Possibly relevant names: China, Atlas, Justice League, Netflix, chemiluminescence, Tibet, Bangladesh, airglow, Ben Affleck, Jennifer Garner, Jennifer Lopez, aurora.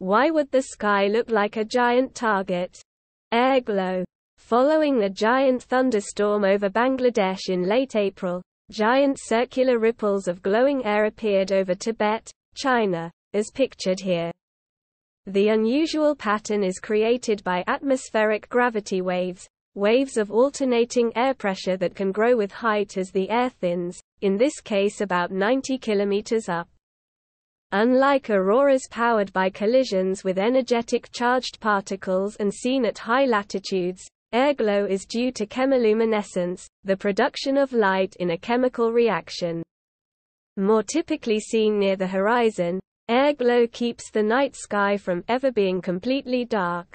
Why would the sky look like a giant target? Air glow. Following a giant thunderstorm over Bangladesh in late April, giant circular ripples of glowing air appeared over Tibet, China, as pictured here. The unusual pattern is created by atmospheric gravity waves, waves of alternating air pressure that can grow with height as the air thins, in this case about 90 kilometers up. Unlike auroras powered by collisions with energetic charged particles and seen at high latitudes, airglow is due to chemiluminescence, the production of light in a chemical reaction. More typically seen near the horizon, airglow keeps the night sky from ever being completely dark.